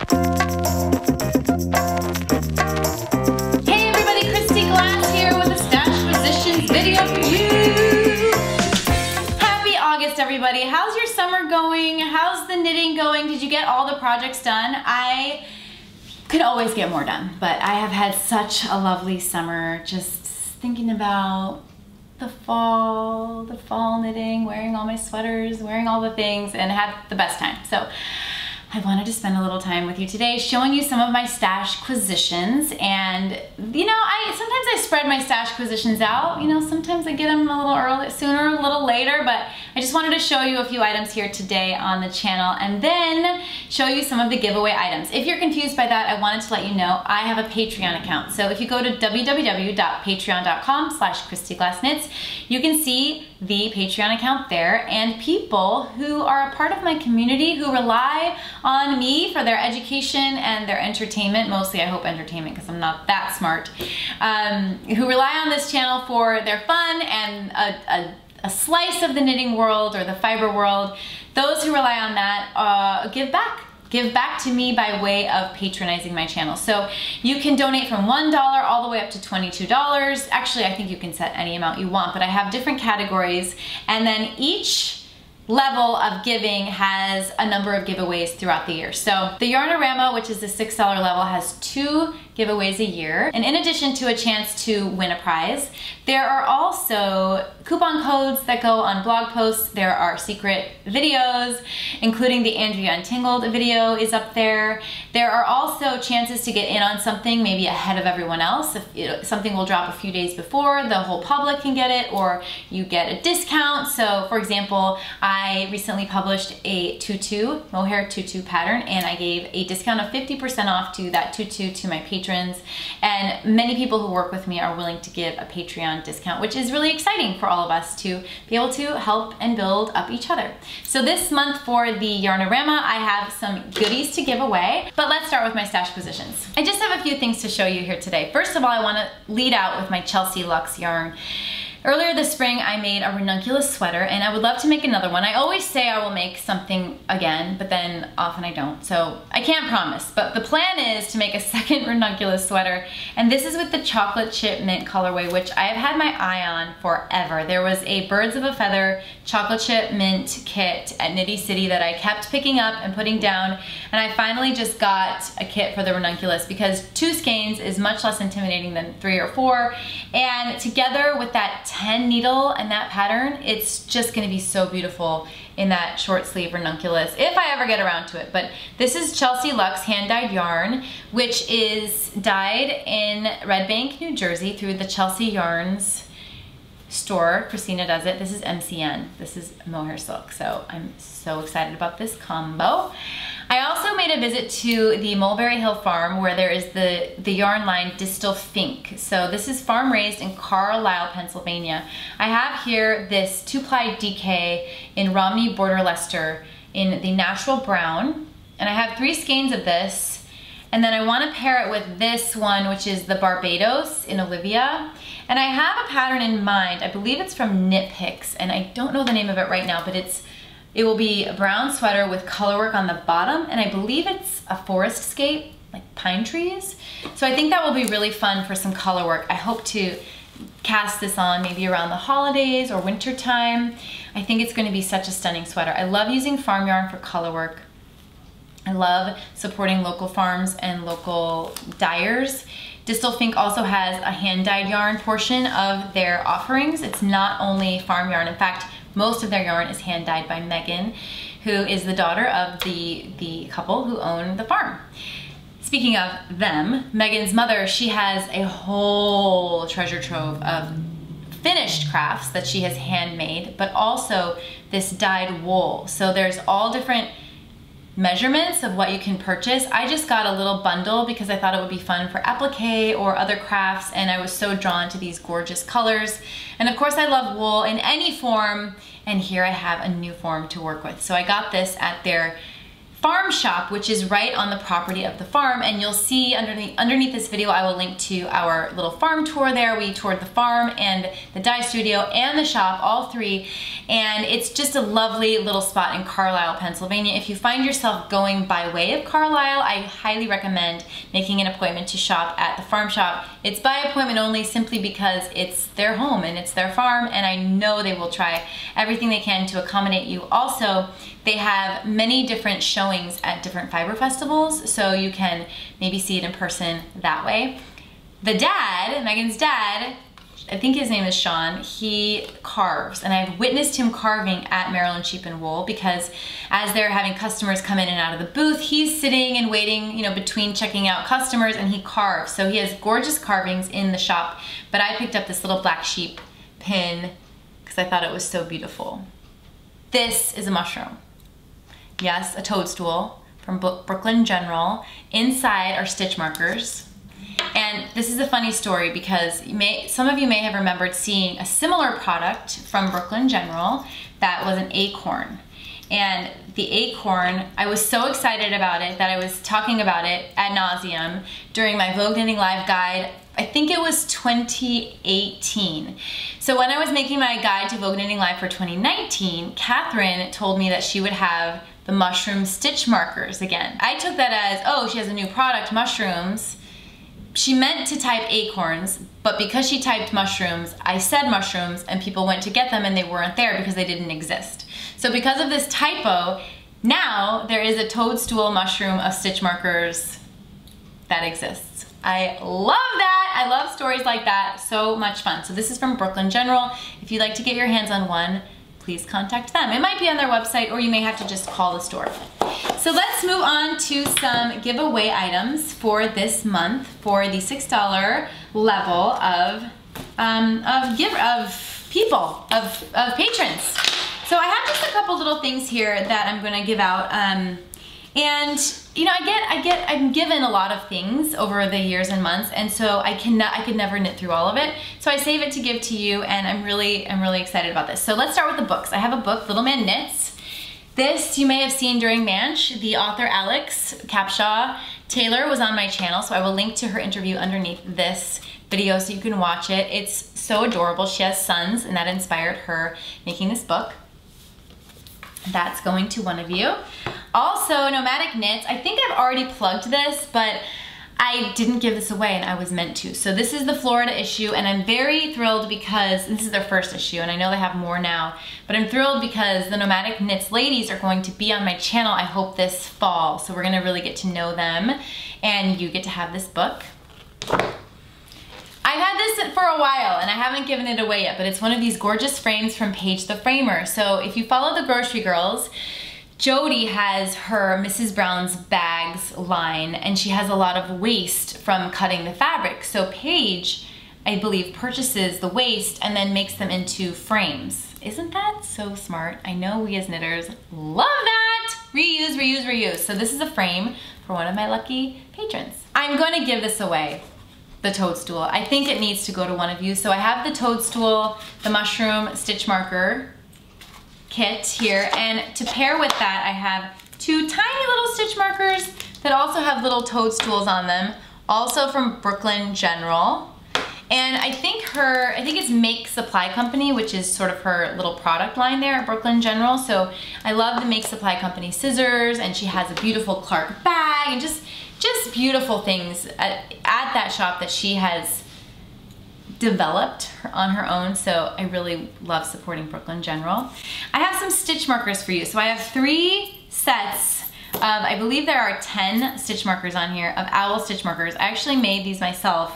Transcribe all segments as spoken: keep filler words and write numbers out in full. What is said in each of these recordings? Hey everybody, Kristy Glass here with a Stashquisitions video for you. Happy August everybody. How's your summer going? How's the knitting going? Did you get all the projects done? I could always get more done, but I have had such a lovely summer just thinking about the fall, the fall knitting, wearing all my sweaters, wearing all the things, and had the best time. So I wanted to spend a little time with you today showing you some of my Stashquisitions. And you know, I sometimes I spread my Stashquisitions out. You know, sometimes I get them a little early, sooner, a little later, but I just wanted to show you a few items here today on the channel and then show you some of the giveaway items. If you're confused by that, I wanted to let you know I have a Patreon account. So if you go to w w w dot patreon dot com slash Kristy Glass Knits, you can see the Patreon account there, and people who are a part of my community who rely on me for their education and their entertainment, mostly I hope entertainment because I'm not that smart, um, who rely on this channel for their fun and a, a, a slice of the knitting world or the fiber world. Those who rely on that uh, give back. Give back to me by way of patronizing my channel. So you can donate from one dollar all the way up to twenty-two dollars. Actually, I think you can set any amount you want, but I have different categories. And then each level of giving has a number of giveaways throughout the year. So the Yarnorama, which is the six dollar level, has two giveaways a year. And in addition to a chance to win a prize, there are also coupon codes that go on blog posts. There are secret videos, including the Andrea Untangled video is up there. There are also chances to get in on something maybe ahead of everyone else. If it, something will drop a few days before, the whole public can get it, or you get a discount. So for example, I recently published a tutu, mohair tutu pattern, and I gave a discount of fifty percent off to that tutu to my patrons. And many people who work with me are willing to give a Patreon discount, which is really exciting for all of us to be able to help and build up each other. So this month for the Yarnorama, I have some goodies to give away, but let's start with my Stashquisitions. I just have a few things to show you here today. First of all, I want to lead out with my Chelsea Luxe Yarn. Earlier this spring, I made a ranunculus sweater, and I would love to make another one. I always say I will make something again, but then often I don't, so I can't promise. But the plan is to make a second ranunculus sweater, and this is with the chocolate chip mint colorway, which I have had my eye on forever. There was a Birds of a Feather chocolate chip mint kit at Nitty City that I kept picking up and putting down, and I finally just got a kit for the ranunculus because two skeins is much less intimidating than three or four, and together with that ten needle and that pattern, it's just gonna be so beautiful in that short sleeve ranunculus, if I ever get around to it. But this is Chelsea Luxe hand-dyed yarn, which is dyed in Red Bank, New Jersey through the Chelsea Yarns store. Christina does it. This is M C N. This is mohair silk, so I'm so excited about this combo. I also made a visit to the Mulberry Hill Farm where there is the, the yarn line Distelfink. So this is farm raised in Carlisle, Pennsylvania. I have here this two-ply D K in Romney, Border Leicester in the natural brown. And I have three skeins of this. And then I want to pair it with this one, which is the Barbados in Olivia. And I have a pattern in mind. I believe it's from Knit Picks, and I don't know the name of it right now, but it's It will be a brown sweater with colorwork on the bottom, and I believe it's a forestscape, like pine trees. So I think that will be really fun for some colorwork. I hope to cast this on maybe around the holidays or winter time. I think it's going to be such a stunning sweater. I love using farm yarn for colorwork. I love supporting local farms and local dyers. Distelfink also has a hand-dyed yarn portion of their offerings. It's not only farm yarn. In fact, most of their yarn is hand-dyed by Megan, who is the daughter of the, the couple who own the farm. Speaking of them, Megan's mother, she has a whole treasure trove of finished crafts that she has handmade, but also this dyed wool. So there's all different measurements of what you can purchase. I just got a little bundle because I thought it would be fun for applique or other crafts, and I was so drawn to these gorgeous colors. And of course I love wool in any form, and here I have a new form to work with. So I got this at their farm shop, which is right on the property of the farm. And you'll see underneath, underneath this video, I will link to our little farm tour there. We toured the farm and the dye studio and the shop, all three. And it's just a lovely little spot in Carlisle, Pennsylvania. If you find yourself going by way of Carlisle, I highly recommend making an appointment to shop at the farm shop. It's by appointment only, simply because it's their home and it's their farm, and I know they will try everything they can to accommodate you. Also, they have many different showings at different fiber festivals, so you can maybe see it in person that way. The dad, Megan's dad, I think his name is Sean, he carves, and I've witnessed him carving at Maryland Sheep and Wool, because as they're having customers come in and out of the booth, he's sitting and waiting, you know, between checking out customers, and he carves. So he has gorgeous carvings in the shop, but I picked up this little black sheep pin because I thought it was so beautiful. This is a mushroom. Yes, a toadstool from Brooklyn General. Inside are stitch markers. And this is a funny story, because you may, some of you may have remembered seeing a similar product from Brooklyn General that was an acorn. And the acorn, I was so excited about it that I was talking about it ad nauseum during my Vogue Knitting Live guide. I think it was twenty eighteen. So when I was making my guide to Vogue Knitting Live for twenty nineteen, Catherine told me that she would have the mushroom stitch markers again. I took that as, oh, she has a new product, mushrooms. She meant to type acorns, but because she typed mushrooms, I said mushrooms, and people went to get them and they weren't there because they didn't exist. So because of this typo, now there is a toadstool mushroom of stitch markers that exists. I love that. I love stories like that. So much fun. So this is from Brooklyn General. If you'd like to get your hands on one, please contact them. It might be on their website, or you may have to just call the store. So let's move on to some giveaway items for this month for the six dollar level of, um, of, give, of people, of, of patrons. So I have just a couple little things here that I'm gonna give out. Um, and you know, I get, I get, I'm given a lot of things over the years and months, and so I cannot, I could never knit through all of it. So I save it to give to you, and I'm really, I'm really excited about this. So let's start with the books. I have a book, Little Man Knits. This you may have seen during MASH. The author Alex Capshaw-Taylor was on my channel, so I will link to her interview underneath this video so you can watch it. It's so adorable. She has sons, and that inspired her making this book. That's going to one of you. Also, Nomadic Knits. I think I've already plugged this, but I didn't give this away, and I was meant to. So this is the Florida issue, and I'm very thrilled because this is their first issue, and I know they have more now, but I'm thrilled because the Nomadic Knits ladies are going to be on my channel, I hope, this fall. So we're gonna really get to know them, and you get to have this book. I've had this for a while, and I haven't given it away yet, but it's one of these gorgeous frames from Paige the Framer. So if you follow the Grocery Girls, Jodi has her Missus Brown's Bags line, and she has a lot of waste from cutting the fabric. So Paige, I believe, purchases the waste and then makes them into frames. Isn't that so smart? I know we as knitters love that. Reuse, reuse, reuse. So this is a frame for one of my lucky patrons. I'm going to give this away. The toadstool. I think it needs to go to one of you. So I have the toadstool, the mushroom stitch marker kit here, and to pair with that I have two tiny little stitch markers that also have little toadstools on them, also from Brooklyn General. And I think her, I think it's Make Supply Company, which is sort of her little product line there at Brooklyn General. So I love the Make Supply Company scissors, and she has a beautiful Clark bag, and just Just beautiful things at, at that shop that she has developed on her own. So I really love supporting Brooklyn General. I have some stitch markers for you. So I have three sets of, I believe there are ten stitch markers on here, of owl stitch markers. I actually made these myself.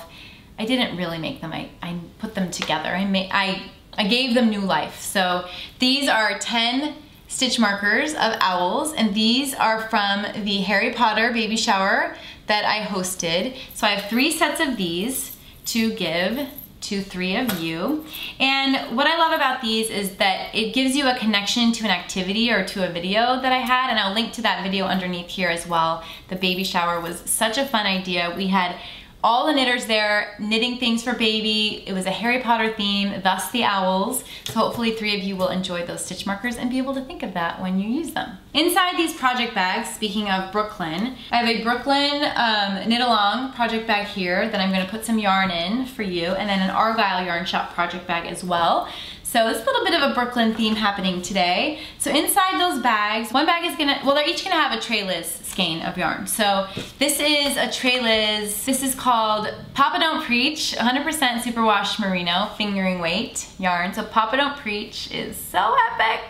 I didn't really make them. I, I put them together. I, made, I, I gave them new life. So these are ten stitch markers of owls, and these are from the Harry Potter baby shower that I hosted. So I have three sets of these to give to three of you. And what I love about these is that it gives you a connection to an activity or to a video that I had, and I'll link to that video underneath here as well. The baby shower was such a fun idea. We had all the knitters there knitting things for baby. It was a Harry Potter theme, thus the owls. So hopefully three of you will enjoy those stitch markers and be able to think of that when you use them. Inside these project bags, speaking of Brooklyn, I have a Brooklyn um, Knit Along project bag here that I'm gonna put some yarn in for you, and then an Argyle Yarn Shop project bag as well. So it's a little bit of a Brooklyn theme happening today. So inside those bags, one bag is gonna, well, they're each gonna have a TreLiz skein of yarn. So this is a TreLiz, this is called Papa Don't Preach, one hundred percent superwash merino, fingering weight yarn. So Papa Don't Preach is so epic.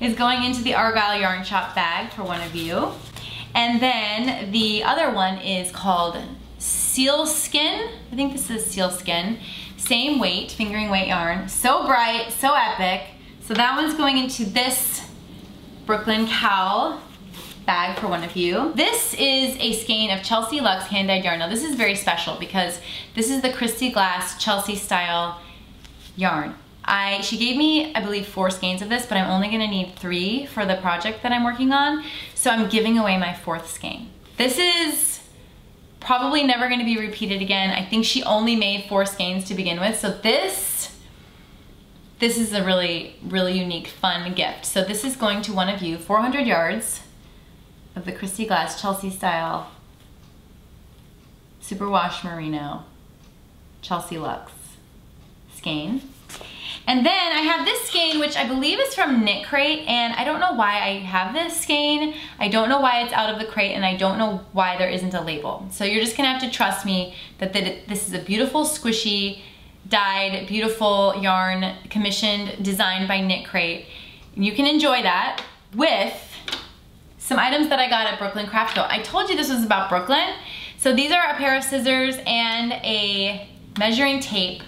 It's going into the Argyle Yarn Shop bag for one of you. And then the other one is called Seal Skin. I think this is Seal Skin. Same weight, fingering weight yarn. So bright, so epic. So that one's going into this Brooklyn cowl bag for one of you. This is a skein of Chelsea Luxe hand-dyed yarn. Now this is very special because this is the Kristy Glass Chelsea style yarn. I, she gave me, I believe, four skeins of this, but I'm only gonna need three for the project that I'm working on. So I'm giving away my fourth skein. This is probably never gonna be repeated again. I think she only made four skeins to begin with. So this, this is a really, really unique, fun gift. So this is going to one of you, four hundred yards of the Kristy Glass Chelsea style superwash merino Chelsea Luxe skein. And then I have this skein, which I believe is from Knit Crate, and I don't know why I have this skein. I don't know why it's out of the crate, and I don't know why there isn't a label. So you're just gonna have to trust me that this is a beautiful, squishy, dyed, beautiful yarn, commissioned, designed by Knit Crate. You can enjoy that with some items that I got at Brooklyn Craft Co. I told you this was about Brooklyn. So these are a pair of scissors and a measuring tape,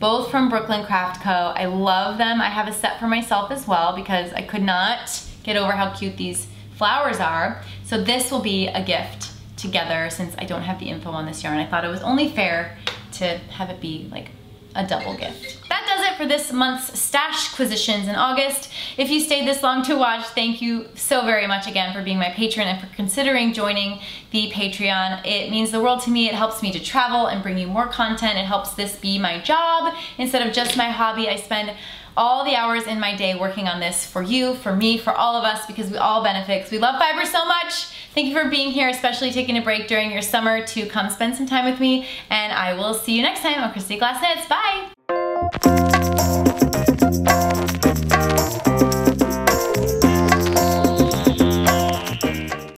both from Brooklyn Craft Co. I love them. I have a set for myself as well because I could not get over how cute these flowers are. So this will be a gift together since I don't have the info on this yarn. I thought it was only fair to have it be like a double gift. That does it for this month's Stashquisitions in August. If you stayed this long to watch, thank you so very much again for being my patron and for considering joining the Patreon. It means the world to me. It helps me to travel and bring you more content. It helps this be my job instead of just my hobby. I spend all the hours in my day working on this for you, for me, for all of us, because we all benefit. We love fiber so much. Thank you for being here, especially taking a break during your summer to come spend some time with me, and I will see you next time on Kristy Glass Knits. Bye!